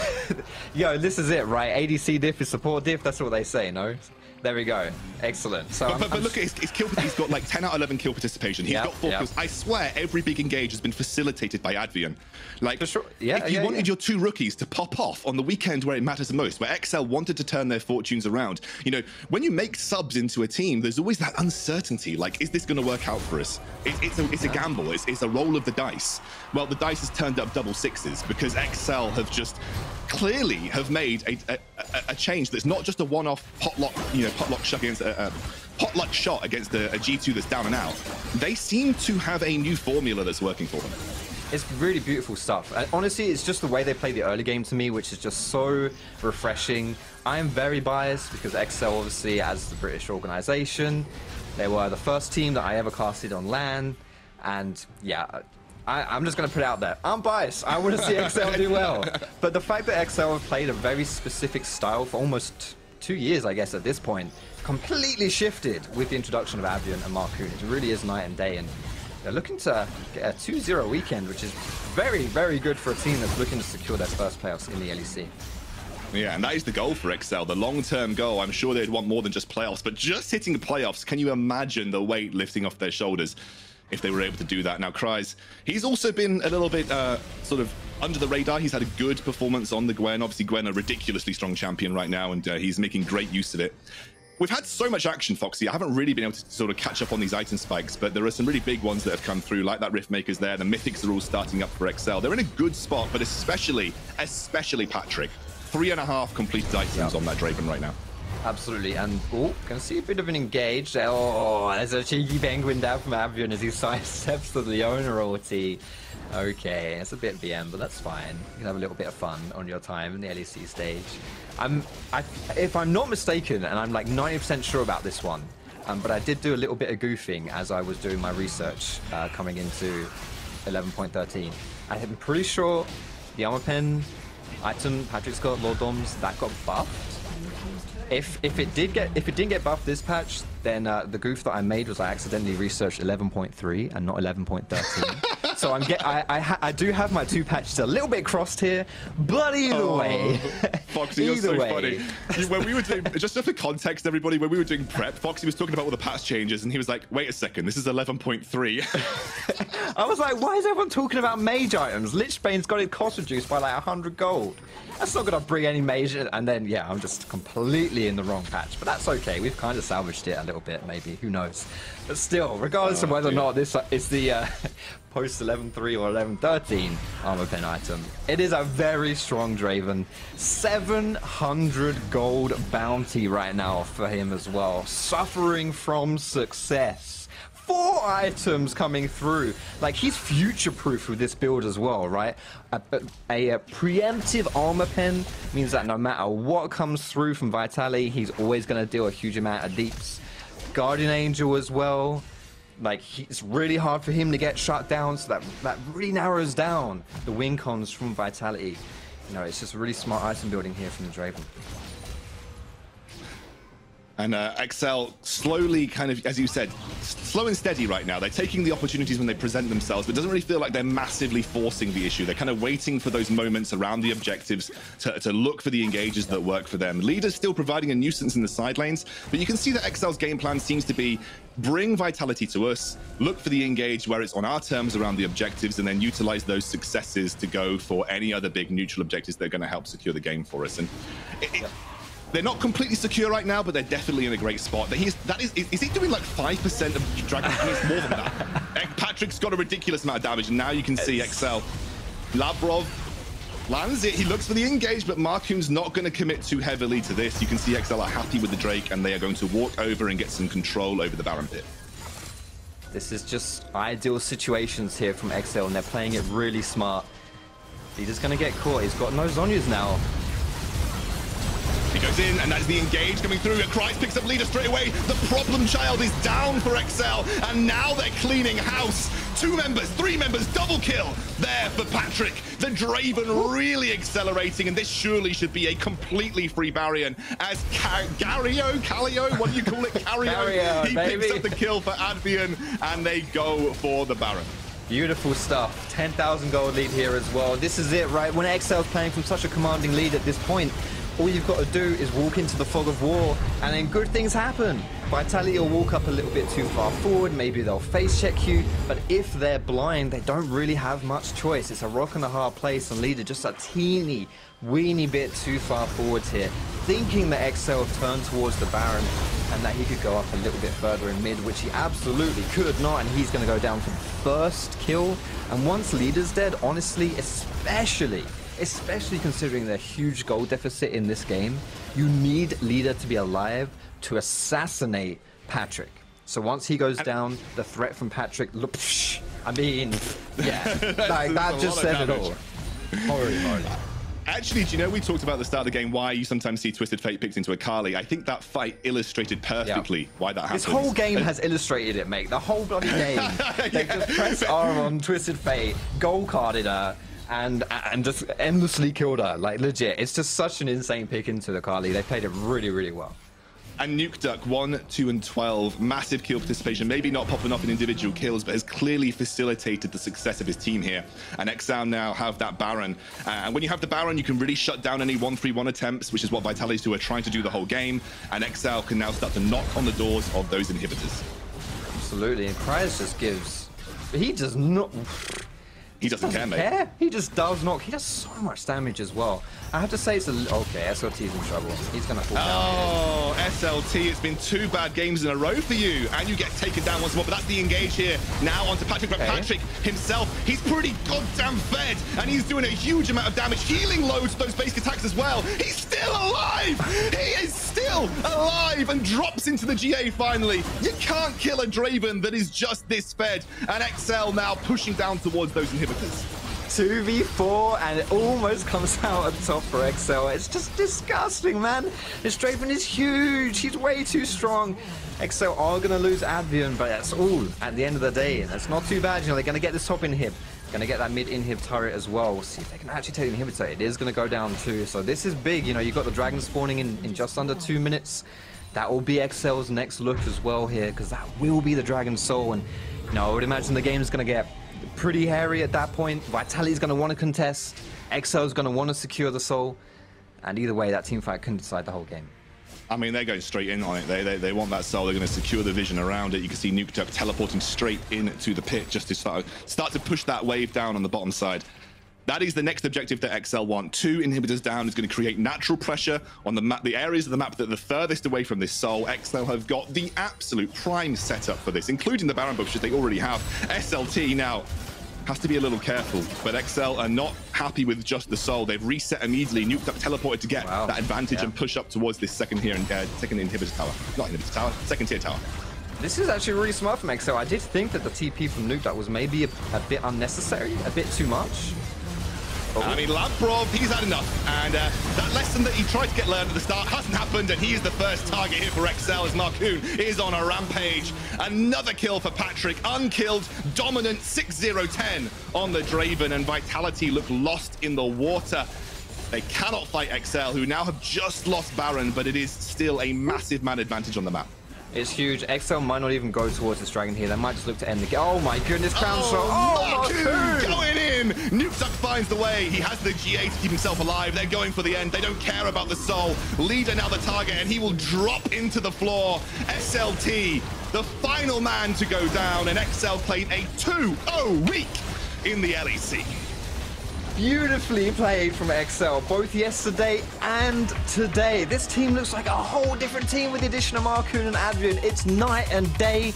Yo, this is it, right? A D C diff is support diff. That's what they say, no? There we go. Excellent. So but, but, but look at his, his kill. He's got like ten out of eleven kill participation. He's yeah, got four yeah. kills. I swear every big engage has been facilitated by Advienne. Like, sure. yeah, if you yeah, wanted yeah. your two rookies to pop off on the weekend where it matters the most, where X L wanted to turn their fortunes around, you know, when you make subs into a team, there's always that uncertainty. Like, is this going to work out for us? It, it's a, it's yeah. a gamble. It's, it's a roll of the dice. Well, the dice has turned up double sixes because X L have just clearly have made a, a, a, a change that's not just a one-off potluck, you know, potluck shot against a, a potluck shot against a, a G two that's down and out. They seem to have a new formula that's working for them. It's really beautiful stuff. And honestly, it's just the way they play the early game to me, which is just so refreshing. I am very biased because X L, obviously, as the British organization, they were the first team that I ever casted on LAN, and yeah. I, I'm just going to put it out there. I'm biased. I want to see X L do well. But the fact that X L have played a very specific style for almost two years, I guess, at this point, completely shifted with the introduction of Advienne and Markoon. It really is night and day. And they're looking to get a two zero weekend, which is very, very good for a team that's looking to secure their first playoffs in the L E C. Yeah, and that is the goal for X L, the long-term goal. I'm sure they'd want more than just playoffs, but just hitting the playoffs, can you imagine the weight lifting off their shoulders if they were able to do that? Now, Kryze, he's also been a little bit uh, sort of under the radar. He's had a good performance on the Gwen. Obviously, Gwen, a ridiculously strong champion right now, and uh, he's making great use of it. We've had so much action, Foxy. I haven't really been able to sort of catch up on these item spikes, but there are some really big ones that have come through, like that Riftmaker's there. The Mythics are all starting up for X L. They're in a good spot, but especially, especially Patrick. Three and a half completed items yep. on that Draven right now. Absolutely, and oh, can see a bit of an engage. Oh, there's a cheeky penguin down from Advienne as he sidesteps to the owner ulti. Okay, it's a bit B M, but that's fine. You can have a little bit of fun on your time in the L E C stage. I'm, I, if I'm not mistaken, and I'm like ninety percent sure about this one, um, but I did do a little bit of goofing as I was doing my research uh, coming into eleven point thirteen. I'm pretty sure the armor pen item Patrick's got, Lord Doms, that got buffed. If if it did get if it didn't get buffed this patch, then uh, the goof that I made was I accidentally researched eleven point three and not eleven point thirteen. So I'm get I I, ha I do have my two patches a little bit crossed here, but either oh, way, Foxy, you're so way. funny. When we were doing, just for context, everybody, when we were doing prep, Foxy was talking about all the patch changes, and he was like, "Wait a second, this is eleven point three." I was like, "Why is everyone talking about mage items? Lichbane's got it cost reduced by like one hundred gold. That's not gonna bring any mage." And then yeah, I'm just completely in the wrong patch, but that's okay. We've kind of salvaged it a little bit, maybe, who knows. But still, regardless oh, of whether dude. or not this is the uh, post eleven three or eleven thirteen armor pen item, it is a very strong Draven. seven hundred gold bounty right now for him as well, suffering from success. Four items coming through. Like, he's future-proof with this build as well, right? A, a, a preemptive armor pen means that no matter what comes through from Vitality, he's always going to deal a huge amount of deeps. Guardian Angel as well. Like, he, it's really hard for him to get shut down, so that, that really narrows down the win cons from Vitality. You know, it's just really smart item building here from the Draven. And uh, X L slowly, kind of, as you said, slow and steady right now. They're taking the opportunities when they present themselves, but it doesn't really feel like they're massively forcing the issue. They're kind of waiting for those moments around the objectives to, to look for the engages that work for them. LIDER's still providing a nuisance in the side lanes, but you can see that X L's game plan seems to be bring Vitality to us, look for the engage where it's on our terms around the objectives, and then utilize those successes to go for any other big neutral objectives that are going to help secure the game for us. And it, it, they're not completely secure right now, but they're definitely in a great spot. That he is, that is, is, is he doing like five percent of Dragon? It's more than that. Patrick's got a ridiculous amount of damage, and now you can see X L. Labrov Lands it, he looks for the engage, but Markoon's not going to commit too heavily to this. You can see X L are happy with the Drake, and they are going to walk over and get some control over the Baron Pit. This is just ideal situations here from X L, and they're playing it really smart. He's just going to get caught. He's got no Zhonya's now. He goes in, and that's the engage coming through. Kryze picks up Leader straight away. The problem child is down for X L, and now they're cleaning house. Two members, three members, double kill there for Patrick. The Draven really accelerating, and this surely should be a completely free Baryon. As Ca Gario, Galio, what do you call it? Gario, he baby. picks up the kill for Advienne, and they go for the Baron. Beautiful stuff. ten thousand gold lead here as well. This is it, right? When X L's playing from such a commanding lead at this point, all you've got to do is walk into the fog of war, and then good things happen. Vitality will walk up a little bit too far forward, maybe they'll face check you, but if they're blind, they don't really have much choice. It's a rock and a hard place, and Leader just a teeny, weeny bit too far forwards here, thinking that X L turned towards the Baron, and that he could go up a little bit further in mid, which he absolutely could not, and he's going to go down for the first kill. And once Leader's dead, honestly, especially... especially considering the huge gold deficit in this game, you need Leader to be alive to assassinate Patrick. So once he goes down, the threat from Patrick, look, I mean, yeah, like that just said it all. Horrible, horrible. Actually, do you know, we talked about at the start of the game why you sometimes see Twisted Fate picked into Akali. I think that fight illustrated perfectly yeah. why that happens. This whole game has illustrated it, mate. The whole bloody game. They yeah. just press R on Twisted Fate, gold carded her, And, and just endlessly killed her. Like, legit, it's just such an insane pick into the Akali. They played it really, really well. And Nukeduck, one, two, and twelve, massive kill participation, maybe not popping off in individual kills, but has clearly facilitated the success of his team here. And X L now have that Baron. Uh, and when you have the Baron, you can really shut down any one three one attempts, which is what Vitality's who are trying to do the whole game. And X L can now start to knock on the doors of those inhibitors. Absolutely, and Kryze just gives... He does not... He doesn't, doesn't care, care, mate. He just does not. He does so much damage as well. I have to say it's a... Okay, S L T's in trouble. He's going to fall oh, down. Oh, S L T, it's been two bad games in a row for you. And you get taken down once more. But that's the engage here. Now onto Patrick. But okay. Patrick himself, he's pretty goddamn fed. And he's doing a huge amount of damage. Healing loads those basic attacks as well. He's still alive. He is still alive and drops into the G A finally. You can't kill a Draven that is just this fed. And X L now pushing down towards those inhibitors. two v four, and it almost comes out at top for X L. It's just disgusting, man. This Draven is huge. He's way too strong. X L are going to lose Advienne, but that's all at the end of the day. That's not too bad. You know, they're going to get this top inhib. Going to get that mid inhib turret as well. We'll see if they can actually take the inhibitor. It is going to go down too. So this is big. You know, you've got the dragon spawning in, in just under two minutes. That will be X L's next look as well here, because that will be the dragon soul. And, you know, I would imagine the game is going to get pretty hairy at that point. Vitality's going to want to contest. X L's going to want to secure the soul. And either way, that team fight can decide the whole game. I mean, they're going straight in on it. They, they, they want that soul. They're going to secure the vision around it. You can see Nukeduck teleporting straight into the pit just to start, start to push that wave down on the bottom side. That is the next objective that X L want. Two inhibitors down is going to create natural pressure on the map, the areas of the map that are the furthest away from this soul. X L have got the absolute prime setup for this, including the Baron Bush that they already have. S L T now has to be a little careful, but X L are not happy with just the soul. They've reset immediately, nuked up, teleported to get wow. that advantage yeah. and push up towards this second here and uh, second inhibitor tower. Not inhibitor tower, second tier tower. This is actually really smart from X L. I did think that the T P from Nukeduck was maybe a, a bit unnecessary, a bit too much. Oh. I mean, Labrov, he's had enough. And uh, that lesson that he tried to get learned at the start hasn't happened, and he is the first target here for X L as Markoon is on a rampage. Another kill for Patrick. Unkilled, dominant, six zero ten on the Draven, and Vitality look lost in the water. They cannot fight X L, who now have just lost Baron, but it is still a massive man advantage on the map. It's huge. X L might not even go towards this dragon here. They might just look to end the game. Oh my goodness, Crownshot. Oh, Markoon going in. Nukeduck finds the way. He has the G A to keep himself alive. They're going for the end. They don't care about the soul. Leader now the target, and he will drop into the floor. S L T, the final man to go down, and X L played a two oh week in the L E C. Beautifully played from X L, both yesterday and today. This team looks like a whole different team with the addition of Markoon and Advienne. It's night and day,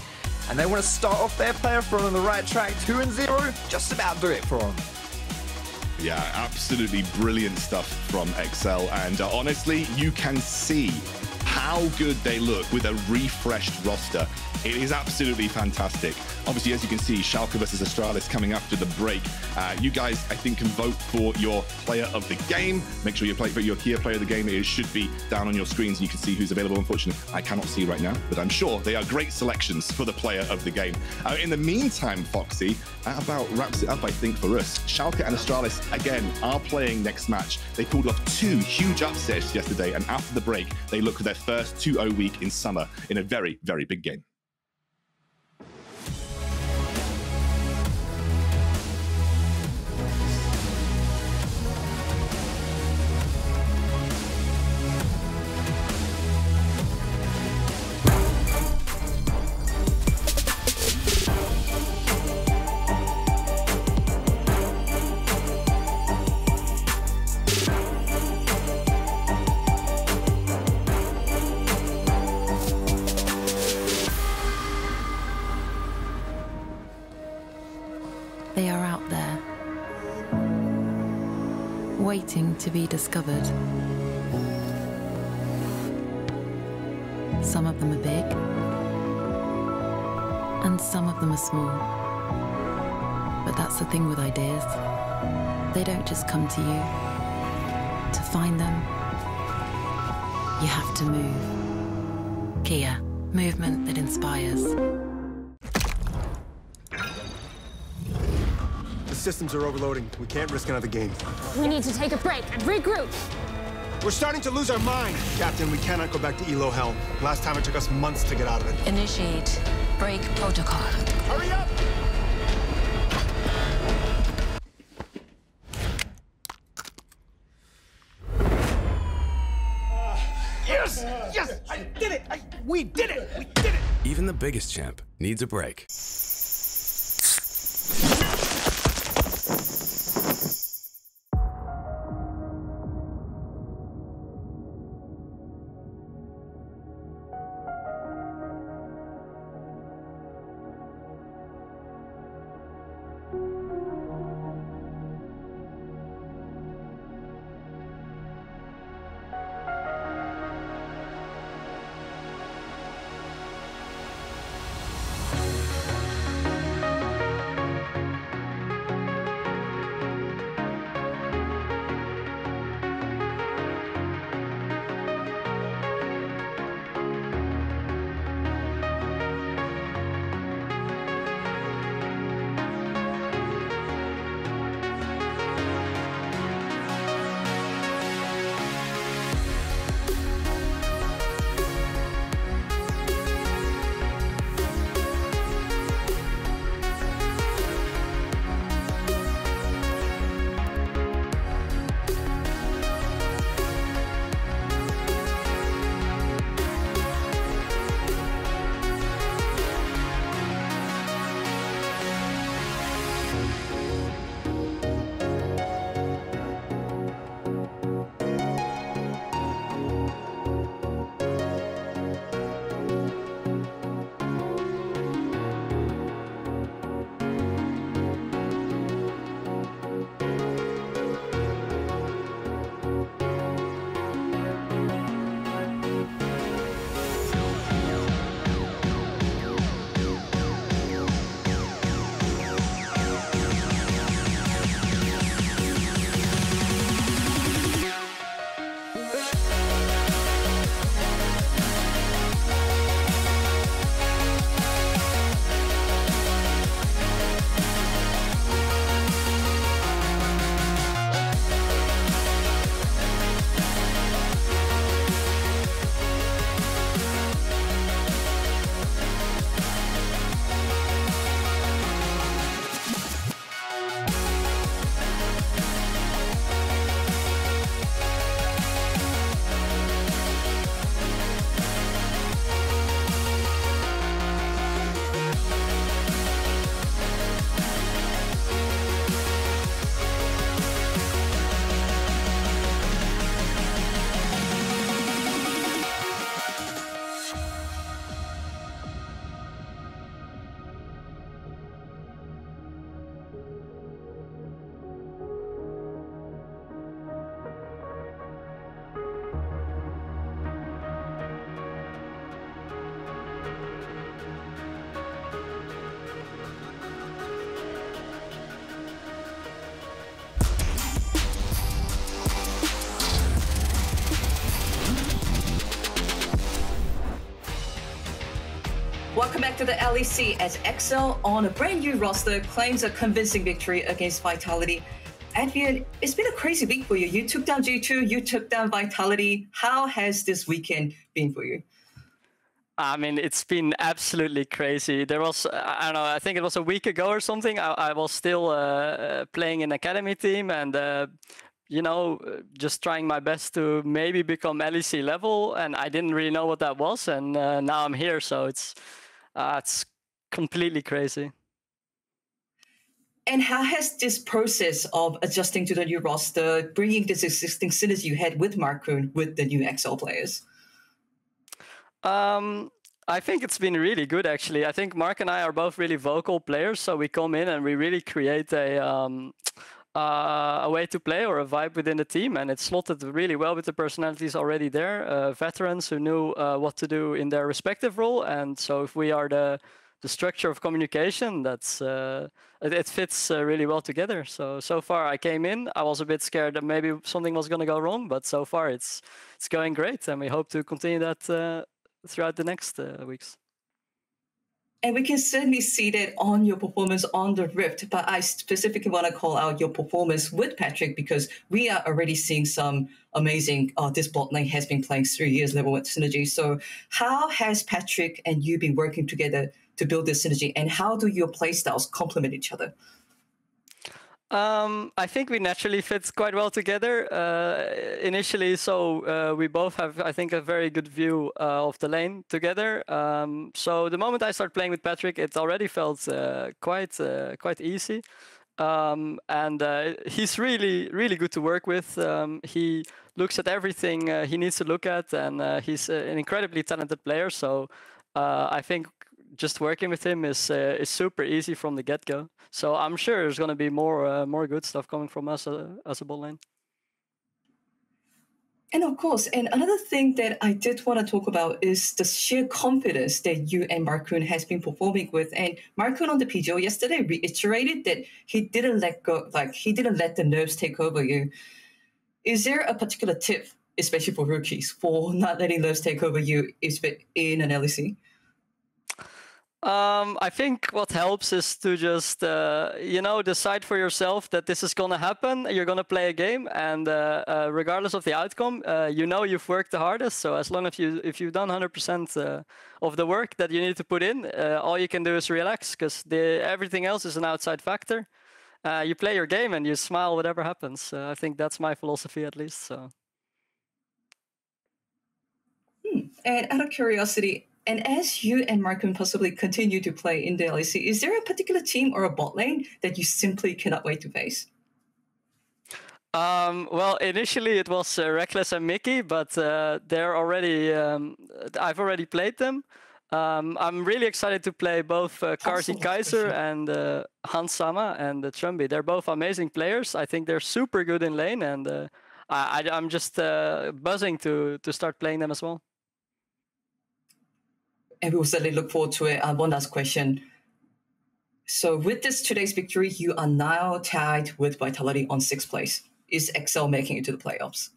and they want to start off their player from on the right track. Two and zero, just about do it for them. Yeah, absolutely brilliant stuff from Excel. And uh, honestly, you can see how good they look with a refreshed roster. It is absolutely fantastic. Obviously, as you can see, Schalke versus Astralis coming after the break. Uh, you guys, I think, can vote for your player of the game. Make sure you play for your here player of the game. It should be down on your screens. You can see who's available. Unfortunately, I cannot see right now, but I'm sure they are great selections for the player of the game. Uh, in the meantime, Foxy, that about wraps it up, I think, for us. Schalke and Astralis, again, are playing next match. They pulled off two huge upsets yesterday, and after the break, they look at their first two oh week in summer in a very, very big game. To be discovered. Some of them are big, and some of them are small. But that's the thing with ideas. They don't just come to you. To find them, you have to move. Kia, movement that inspires. Systems are overloading. We can't risk another game. We need to take a break and regroup. We're starting to lose our mind. Captain, we cannot go back to Elo Helm. Last time it took us months to get out of it. Initiate break protocol. Hurry up! Uh, yes! Uh, yes! I did it! I, we did it! We did it! Even the biggest champ needs a break. Welcome back to the L E C as X L on a brand new roster claims a convincing victory against Vitality. Advienne, it's been a crazy week for you. You took down G two, you took down Vitality. How has this weekend been for you? I mean, it's been absolutely crazy. There was, I don't know, I think it was a week ago or something. I, I was still uh, playing an academy team and, uh, you know, just trying my best to maybe become L E C level. And I didn't really know what that was. And uh, now I'm here. So it's, uh, it's completely crazy. And how has this process of adjusting to the new roster, bringing this existing synergy you had with Markoon with the new X L players? Um, I think it's been really good, actually. I think Mark and I are both really vocal players, so we come in and we really create a um, uh, a way to play or a vibe within the team, and it slotted really well with the personalities already there, uh, veterans who knew uh, what to do in their respective role. And so if we are the, the structure of communication, that's uh, it, it fits uh, really well together. So, so far I came in, I was a bit scared that maybe something was going to go wrong, but so far it's, it's going great, and we hope to continue that uh, throughout the next uh, weeks. And we can certainly see that on your performance on the Rift, but I specifically want to call out your performance with Patrick, because we are already seeing some amazing, uh, this bot lane has been playing three years level with synergy. So how has Patrick and you been working together to build this synergy, and how do your playstyles complement each other? Um, I think we naturally fit quite well together uh, initially, so uh, we both have, I think, a very good view uh, of the lane together. Um, so the moment I start playing with Patrick, it already felt uh, quite uh, quite easy, um, and uh, he's really really good to work with. Um, he looks at everything uh, he needs to look at, and uh, he's an incredibly talented player. So uh, I think just working with him is uh, is super easy from the get-go. So I'm sure there's going to be more uh, more good stuff coming from us uh, as a bot lane. And of course, and another thing that I did want to talk about is the sheer confidence that you and Markoon has been performing with. And Markoon on the P G L yesterday reiterated that he didn't let go, like he didn't let the nerves take over you. Is there a particular tip, especially for rookies, for not letting nerves take over you in an L E C? Um, I think what helps is to just, uh, you know, decide for yourself that this is going to happen. You're going to play a game, and uh, uh, regardless of the outcome, uh, you know you've worked the hardest. So as long as you, if you've done one hundred percent uh, of the work that you need to put in, uh, all you can do is relax, because everything else is an outside factor. Uh, you play your game and you smile whatever happens. Uh, I think that's my philosophy, at least. So. Hmm. And out of curiosity, and as you and Markoon possibly continue to play in the L E C, is there a particular team or a bot lane that you simply cannot wait to face? Um, well, initially it was uh, Reckless and Mickey, but uh, they're already, um, I've already played them. Um, I'm really excited to play both uh, Karzi Kaiser and uh, Hans Sama and uh, Trumbi. They're both amazing players. I think they're super good in lane, and uh, I, I'm just uh, buzzing to, to start playing them as well. And we will certainly look forward to it. Uh, one last question. So with this today's victory, you are now tied with Vitality on sixth place. Is X L making it to the playoffs?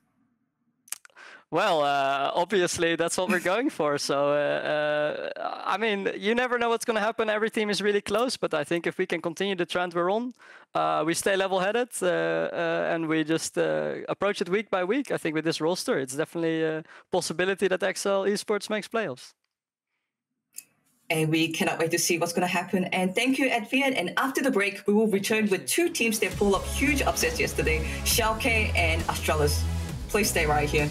Well, uh, obviously that's what we're going for. So, uh, uh, I mean, you never know what's going to happen. Every team is really close, but I think if we can continue the trend we're on, uh, we stay level-headed uh, uh, and we just uh, approach it week by week. I think with this roster, it's definitely a possibility that X L Esports makes playoffs. And we cannot wait to see what's going to happen. And thank you, Advienne. And after the break, we will return with two teams that pulled up huge upsets yesterday, Schalke and Astralis. Please stay right here.